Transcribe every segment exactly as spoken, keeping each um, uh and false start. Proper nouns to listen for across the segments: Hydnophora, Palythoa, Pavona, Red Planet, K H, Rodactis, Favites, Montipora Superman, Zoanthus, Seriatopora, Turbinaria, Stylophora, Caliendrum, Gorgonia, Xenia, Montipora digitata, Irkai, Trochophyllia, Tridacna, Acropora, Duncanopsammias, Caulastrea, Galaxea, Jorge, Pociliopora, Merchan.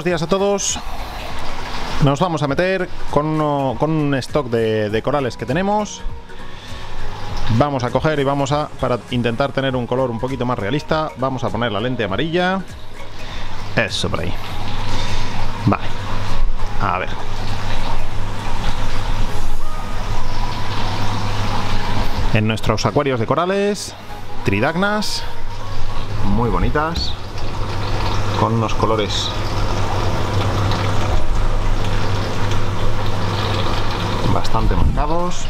buenos días a todos. Nos vamos a meter con, uno, con un stock de, de corales que tenemos. Vamos a coger y vamos a, para intentar tener un color un poquito más realista, vamos a poner la lente amarilla. Eso por ahí. Vale. A ver. En nuestros acuarios de corales, tridacnas, muy bonitas, con unos colores bastante marcados.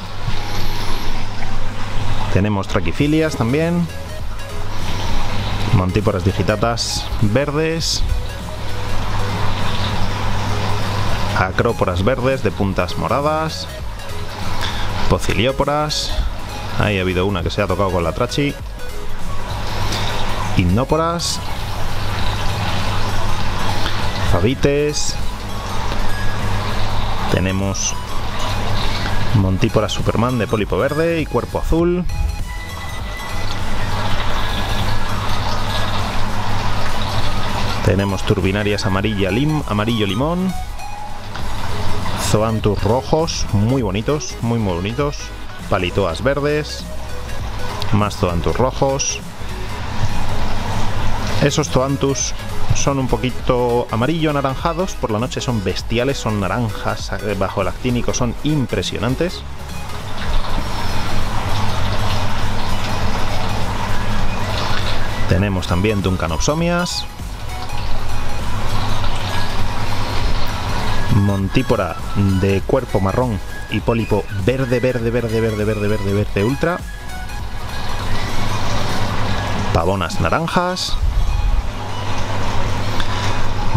Tenemos trochophyllias también, montíporas digitatas verdes, acróporas verdes de puntas moradas, pocilióporas. Ahí ha habido una que se ha tocado con la trachi. Hydnoporas, favites. Tenemos Montipora Superman de pólipo verde y cuerpo azul. Tenemos turbinarias amarilla lim, amarillo limón. Zoanthus rojos, muy bonitos, muy muy bonitos. Palythoas verdes, más zoanthus rojos. Esos zoanthus son un poquito amarillo anaranjados, por la noche son bestiales, son naranjas, bajo el actínico son impresionantes. Tenemos también Duncanopsammias, Montipora de cuerpo marrón y pólipo verde, verde, verde, verde, verde, verde, verde ultra. Pavonas naranjas.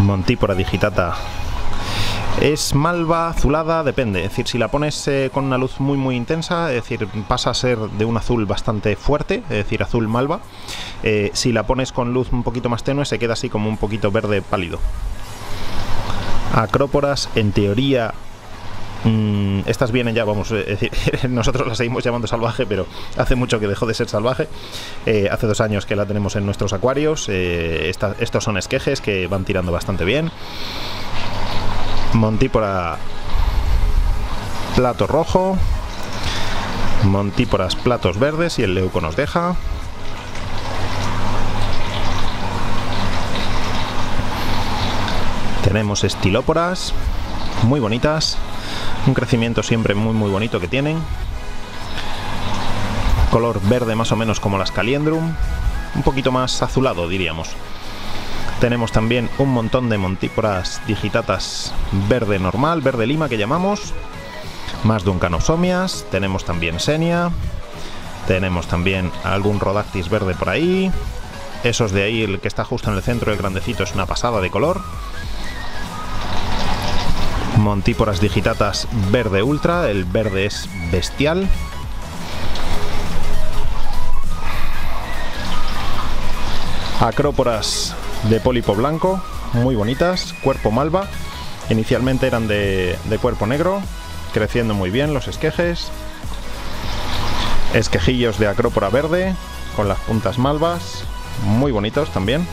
Montipora digitata es malva, azulada, depende. Es decir, si la pones eh, con una luz muy muy intensa, es decir, pasa a ser de un azul bastante fuerte, es decir, azul malva. Eh, si la pones con luz un poquito más tenue, se queda así como un poquito verde pálido. Acróporas, en teoría... Mm, estas vienen ya, vamos, es decir, nosotros las seguimos llamando salvaje, pero hace mucho que dejó de ser salvaje. Eh, hace dos años que la tenemos en nuestros acuarios. Eh, esta, estos son esquejes que van tirando bastante bien. Montipora plato rojo, montíporas platos verdes y el leuco nos deja. Tenemos estilóporas muy bonitas. Un crecimiento siempre muy muy bonito que tienen. Color verde más o menos como las Caliendrum. Un poquito más azulado, diríamos. Tenemos también un montón de montíporas digitatas verde normal, verde lima que llamamos. Más Duncanopsammias. Tenemos también Xenia. Tenemos también algún Rodactis verde por ahí. Esos de ahí, el que está justo en el centro, el grandecito, es una pasada de color. Montíporas digitatas verde ultra, el verde es bestial. Acróporas de pólipo blanco, muy bonitas, cuerpo malva. Inicialmente eran de, de cuerpo negro, creciendo muy bien los esquejes. Esquejillos de acrópora verde, con las puntas malvas, muy bonitos también.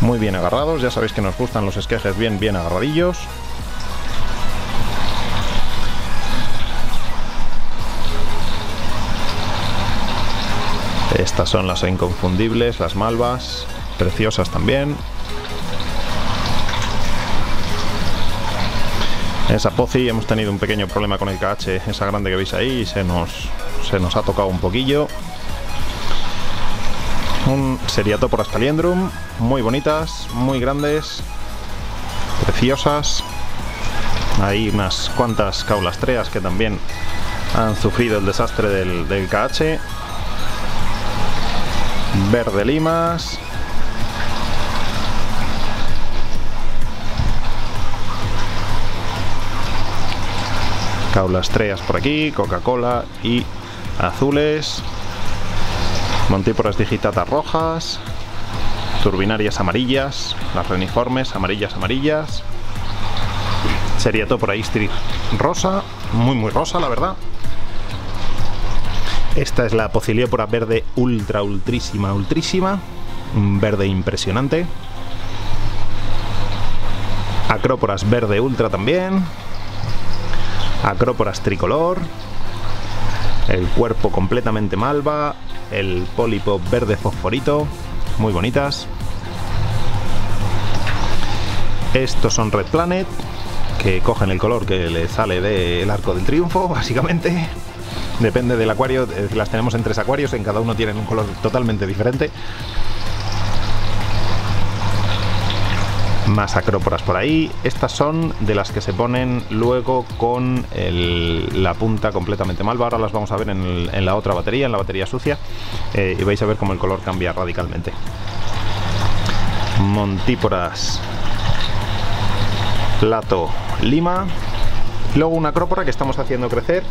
Muy bien agarrados, ya sabéis que nos gustan los esquejes bien, bien agarradillos. Estas son las inconfundibles, las malvas, preciosas también. Esa poci, hemos tenido un pequeño problema con el K H, esa grande que veis ahí, se nos, se nos ha tocado un poquillo. Un seriatoporas Caliendrum, muy bonitas, muy grandes, preciosas. Hay unas cuantas caulastreas que también han sufrido el desastre del, del K H. Verde limas. Caulastreas por aquí, Coca-Cola y azules. Montíporas digitatas rojas. Turbinarias amarillas. Las reniformes amarillas amarillas. Seriatopora istri rosa. Muy muy rosa, la verdad. Esta es la Pociliopora verde ultra, ultrísima, ultrísima. Un verde impresionante. Acróporas verde ultra también. Acróporas tricolor. El cuerpo completamente malva. El pólipo verde fosforito. Muy bonitas. Estos son Red Planet, que cogen el color que le sale del arco del triunfo, básicamente. Depende del acuario, las tenemos en tres acuarios, en cada uno tienen un color totalmente diferente. Más acróporas por ahí. Estas son de las que se ponen luego con el, la punta completamente malva. Ahora las vamos a ver en, el, en la otra batería, en la batería sucia, eh, y vais a ver cómo el color cambia radicalmente. Montíporas Plato Lima. Luego una acrópora que estamos haciendo crecer.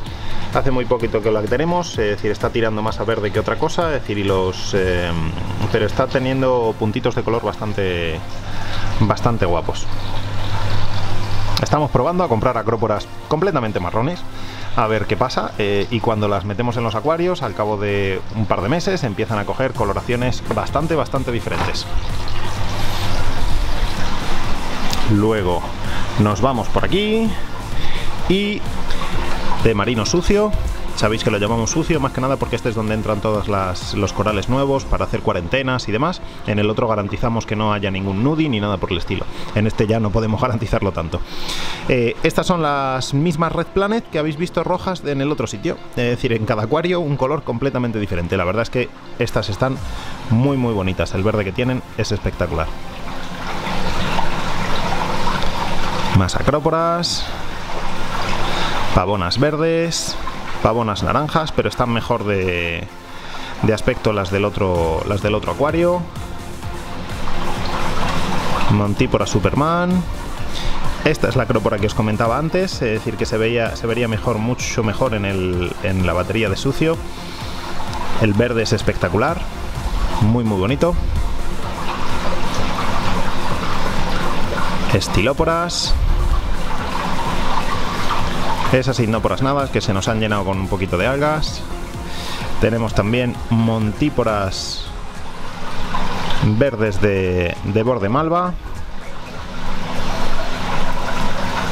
Hace muy poquito que la que tenemos, es decir, está tirando más a verde que otra cosa, es decir, y los, eh, pero está teniendo puntitos de color bastante, bastante guapos. Estamos probando a comprar acróporas completamente marrones, a ver qué pasa, eh, y cuando las metemos en los acuarios, al cabo de un par de meses, empiezan a coger coloraciones bastante, bastante diferentes. Luego nos vamos por aquí y de marino sucio, sabéis que lo llamamos sucio más que nada porque este es donde entran todos los corales nuevos para hacer cuarentenas y demás. En el otro garantizamos que no haya ningún nudie ni nada por el estilo. En este ya no podemos garantizarlo tanto. Eh, estas son las mismas Red Planet que habéis visto rojas en el otro sitio, es decir, en cada acuario un color completamente diferente. La verdad es que estas están muy muy bonitas, el verde que tienen es espectacular. Más acróporas, pavonas verdes, pavonas naranjas, pero están mejor de, de aspecto las del otro, las del otro acuario. Montipora Superman. Esta es la acrópora que os comentaba antes, es decir, que se veía, se vería mejor, mucho mejor en, el, en la batería de sucio. El verde es espectacular, muy muy bonito. Stylophora. Esas hydnoporas navas que se nos han llenado con un poquito de algas. Tenemos también montíporas verdes de, de borde malva.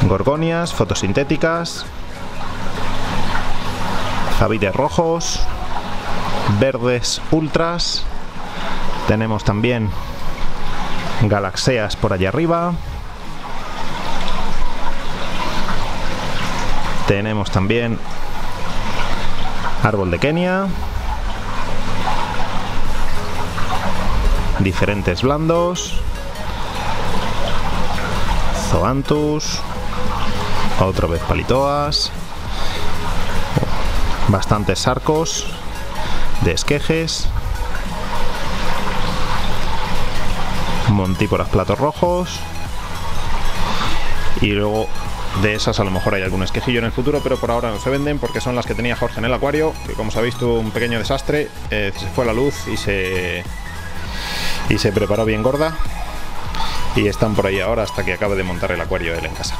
Gorgonias fotosintéticas. Favites rojos. Verdes ultras. Tenemos también galaxeas por allá arriba. Tenemos también árbol de Kenia, diferentes blandos, Zoanthus, otra vez Palythoas, bastantes sarcos de esquejes, montíporas platos rojos y luego... De esas a lo mejor hay algún esquejillo en el futuro, pero por ahora no se venden porque son las que tenía Jorge en el acuario, que como sabéis tuvo un pequeño desastre, eh, se fue a la luz y se, y se preparó bien gorda y están por ahí ahora hasta que acabe de montar el acuario él en casa.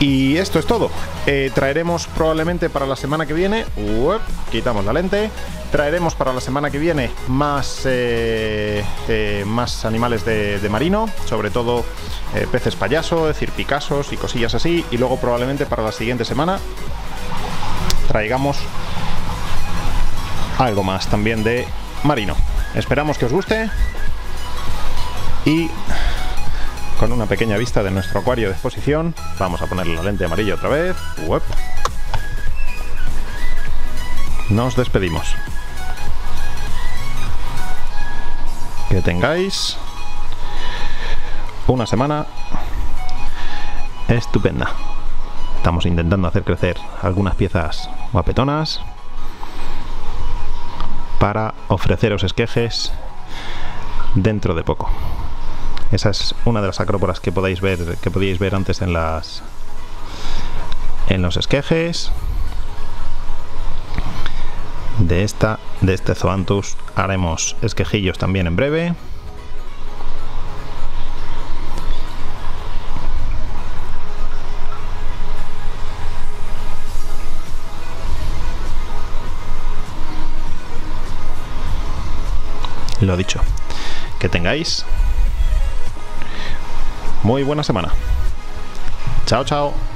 Y esto es todo. Eh, traeremos probablemente para la semana que viene... Uep, quitamos la lente. Traeremos para la semana que viene más, eh, eh, más animales de, de marino, sobre todo eh, peces payaso, es decir, picasos y cosillas así. Y luego probablemente para la siguiente semana traigamos algo más también de marino. Esperamos que os guste y... Con una pequeña vista de nuestro acuario de exposición, vamos a ponerle la lente amarilla otra vez. Uep. Nos despedimos. Que tengáis una semana estupenda. Estamos intentando hacer crecer algunas piezas guapetonas para ofreceros esquejes dentro de poco. Esa es una de las acróporas que podéis ver, que podíais ver antes en las en los esquejes de esta de este Zoanthus. Haremos esquejillos también en breve. Lo dicho, que tengáis muy buena semana. Chao, chao.